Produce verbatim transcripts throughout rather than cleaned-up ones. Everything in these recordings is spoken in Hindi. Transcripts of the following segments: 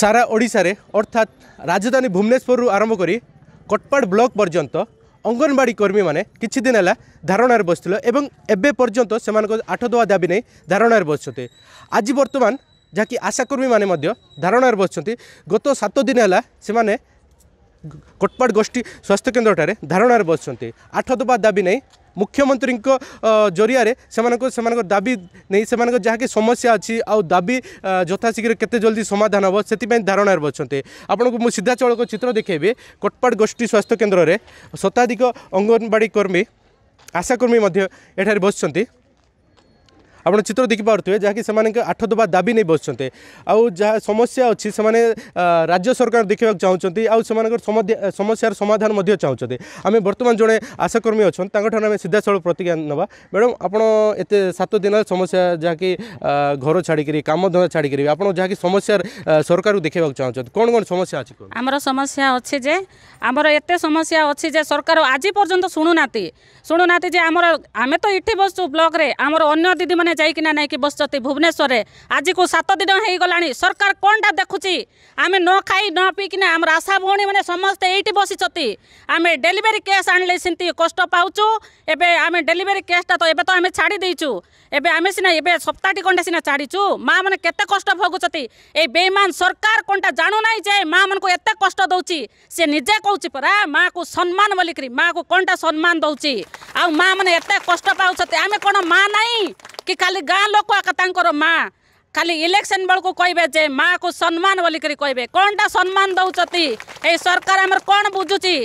सारा ओडिशा रे अर्थात राजधानी भुवनेश्वर आरंभ कर कोटपाड ब्लॉक पर्यंत अंगनवाड़ी कर्मी माने किछि दिन हला धारणार बसथिले एवं एबे पर्यंत सेमान को आठ दवा दाबी नै धारणार बसछते। आज वर्तमान जाकि आशाकर्मी माने मध्य धारणार बसछते। गत सात दिन हला सेमाने कोटपाड गोष्ठी स्वास्थ्य केन्द्र ठारे धारणार बसछते। आठ दवा दाबी नै मुख्यमंत्री को जरिया रे सेमानको सेमानको दाबी नै सेमानको जहाँकि समस्या अच्छी आउ दाबी यथाशीघ्र केते जल्दी समाधान हम से धारणार बसते। आपन को मु सीधा चलक चित्र देखेबे। कोटपाड गोष्ठी स्वास्थ्य केन्द्र रे शताधिक अंगनवाड़ी कर्मी आशाकर्मी मध्य एठार बसते। आपन चित्र देखि पारथुए जहाँकि सेमानको आठ दबा दाबी नै बसते। आउ जहाँ समस्या अच्छी से राज्य सरकार देखा चाहते आउ से समस्यार समाधान मध्य चाहते। आम बर्तमान जड़े आशाकर्मी अच्छा आम सीधा सड़क प्रतिज्ञा नवा मैडम आपन एत सात दिन समस्या जहाँकि घर छाड़ी काम धंदा छाड़ी आप जहाँकि समस्यार सरकार को देखा चाहते कौन कौन समस्या अच्छी आमर समस्या अच्छे जे आमर एत समस्या अच्छी जे सरकार आज पर्यटन शुणुना शुणुना जे आम आम तो ये बसु ब्लक आमर अगर दीदी मैंने जाइना नहीं कि बसती भुवनेश्वर में आज को सात दिन हो गला सरकार कौनटा देखुची आम न खाई न पीकिना आम आशा भौणी मैंने समस्ते ये बसी आम डेलीवरी केस आने से कष्ट पाचु एबे आम डेलीवरी केसटा तो एबे तो आम छाड़ी देचु एबे आम सीना एबे सप्ताहटी कंटे सीना छाड़ीचु माँ मैंने केते कष्ट भोगुचती ए बेईमान सरकार कौनटा जानू ना जे माँ मन को एत कष्ट दौची सी निजे कहूँ परा माँ को सम्मान बोलिकी माँ को कौनटा सम्मान दौची आ माँ मैंने एत कष्ट पाँच आम कौन माँ नाई कि खाली गाँ लोक आकर माँ खाली इलेक्शन बेलू कहे जे माँ को सम्मान बोलिकी कहे कौनटा सम्मान दौरान ए सरकार आमर कौन बुझुची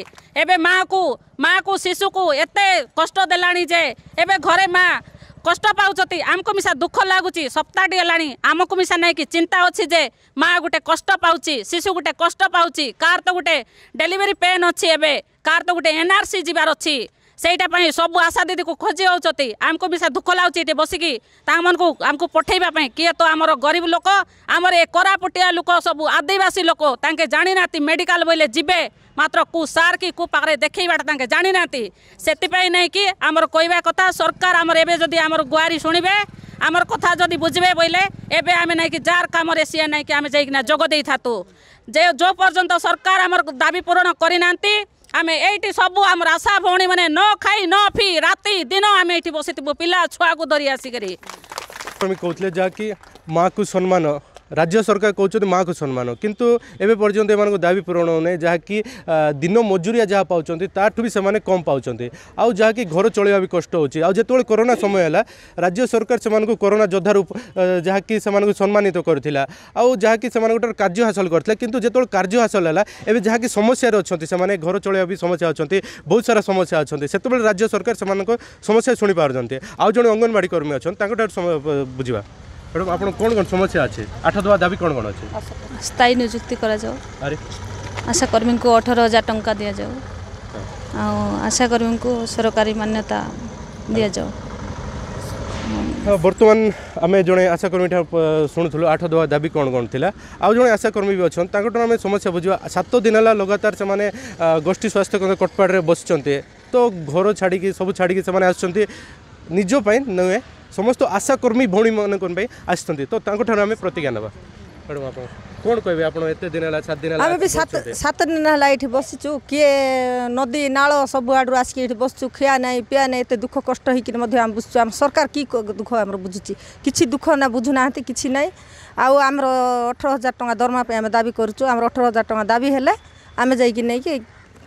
एबे माँ को माँ को शिशु को एत कष्ट देलानी जे एबे घरे माँ कष्ट पाँच आमको मिसा दुख लगुच सप्ताहटी है आमको मिसा नहीं कि चिंता अच्छी जे माँ गोटे कष्ट पाँच शिशु गोटे कष्ट पाँच कार तो गोटे डेलीवरी पेन अच्छी एबे कार तो गोटे एनआरसी जीवार अच्छी सेटापी सब आशा दीदी को खोजी होती आमको भी सा दुख लगुच बसिकी मन को आमको पठेवाई किए तो आमर गरीब लोक आमर ए कोरापुटिया लोक सब आदिवासी लोक तांके जानी ना मेडिकल बोले जीवे मात्र कु सार कि कु पाखे देखा जानी ना से नहीं कि आमर कहवा कथा सरकार आमर एबे जदि आमर गुहारी शुणवे आमर कथा जदि बुझे बोले एबे आम नहीं कि जार काम सी नहीं कि आम जाइना जोगदे था जे जो पर्यंत सरकार आमर दाबी पूरण करना आम ये सबू आम आशा भौणी मैंने न खाई न पी राति दिन आम ये बसबू पिला छुआ को धरी आसिक कहते जहाँकि माँ को सम्मान राज्य सरकार कहते माँ को सम्मान किंतु एवं पर्यंत एम दाबी पूरण होने जहाँकि दिन मजूरीया जहाँ पाँच ताठू भी से कम पाँच आउ जहाँकि घर चलवा भी कष्ट होची आउ जेतोले कोरोना समय है राज्य सरकार से कोरोना योद्धा रूप जहाँकि से सम्मानित करथिला आउ जहाँकि से गोटे कार्य हासिल करथिला किंतु जेतोले कार्य हासिल है एवं जहाँकि समस्यार अच्छे से घर चलवा भी समस्या अच्छा बहुत सारा समस्या अच्छा से राज्य सरकार से समस्या शुणी पारती आउ जो अंगनवाड़ी कर्मी अच्छा बुझा मैडम आप कौन कौन समस्या अच्छे आठ दवा दाबी कौन कौन अच्छे स्थायी निजुक्ति करा जाओ अरे आशाकर्मी को अठारह हजार टंका दि जाओ आशाकर्मी को सरकारी मान्यता दि जाओ। बर्तमान आम जड़े आशाकर्मी शुणुलु आठ दवा दाबी कौन कौन थी आज जो आशाकर्मी भी अच्छा आम समस्या बुझा सात दिन है लगातार से गोष्ठी स्वास्थ्य केन्द्र कोटपाड बसते तो घर छाड़ी सब छाड़ी से निजपाई नुहे समस्त आशाकर्मी भौणी मैं आसती तो आम प्रतिज्ञा ना मैडम आप कौन कहे आपत दिन है सात दिन आम भी सात दिन है ये बसीचु किए नदी नाल सब आड़ू आसिक बसचु खिया ना पिया ना ये दुख कष्ट होम बुझुचु आम सरकार कि दुख आम बुझुची कि दुख ना बुझुना कि ना आम अठर हजार टाँह दरमापी आम दाबी करुचु आम अठर हजार टाँह दाबी है आम जाकि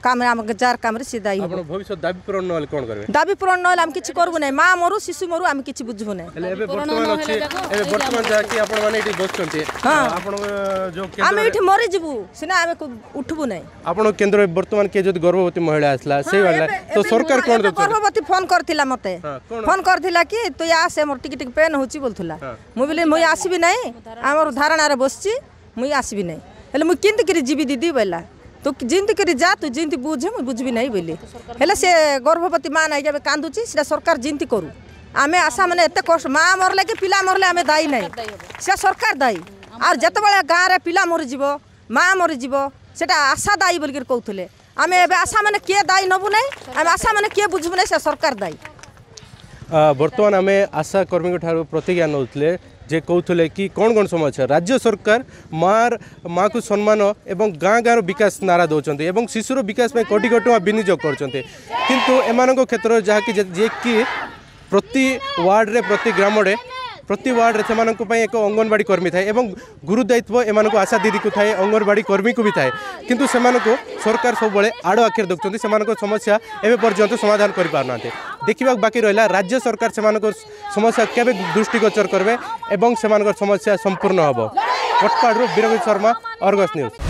काम आम जार काम सी दाई आपन भविष्य दाबी पूरण न होले कोन करबे दाबी पूरण न होले हम किछि करबु नै मां मरु शिशु मरु हम किछि बुझबु नै एले एबे वर्तमान अछि एबे वर्तमान जा कि आपन माने इठी बसछन्ते आपन जो केन्द्र हम इठी मरि जिवु सिना हम उठबु नै आपन केन्द्र वर्तमान के जदि गर्भवती महिला आसला से वाला तो सरकार कोन दो गर्भवती फोन करथिला मते फोन करथिला कि तो या से मोर टिक टिक पेन होछि बोलथुला मु बोले मु आसीबी नै हमर धारणा रे बसछि मु आसीबी नै एले मु किंत करि जीवी दीदी बोला तो जिंती करी जा तू जिंती बुझे मुझे बुझी नहीं बोली हेल्ला से गर्भवती माँ ना कांदुची सीटा सरकार जिंती करू आम आशा मैंने एत कष्ट माँ मरले कि पिला मरले आम दायी ना सीटा सरकार दायी आर जत गाँव में पिला मरीज माँ मरीज से आशा दायी बोलिक कहते आम एवं आशा मैंने किए दायी नबू ना आम आशा मैंने किए बुझबू ना सरकार दायी। बर्तमान आम आशा कर्मी ठार प्रतिज्ञा नौले जे कहते कि कौन कौन समस्या राज्य सरकार मार माँ को सम्मान एवं गाँ गाँव विकास नारा दौरान एवं शिशुर विकास में कोटी कोटी टाँग विनियोग कर क्षेत्र जहाँकि जी प्रति वार्ड रे प्रति ग्राम प्रति वार्ड रे से एक अंगनवाड़ी कर्मी थाए गुरु दायित्व एम आशा दीदी को थाए अंगनवाड़ी कर्मी को भी थाए किंतु सेमानको सरकार सब आड़ आखिर देखते सेमानको समस्या एवं पर्यंत समाधान कर पार ना देखा बाकी रहा राज्य सरकार सेमानको समस्या केबे दृष्टिगोचर करबे एवं सेमानको समस्या संपूर्ण होब। कोटपाड़ रो बीरवीर शर्मा, आर्गस न्यूज।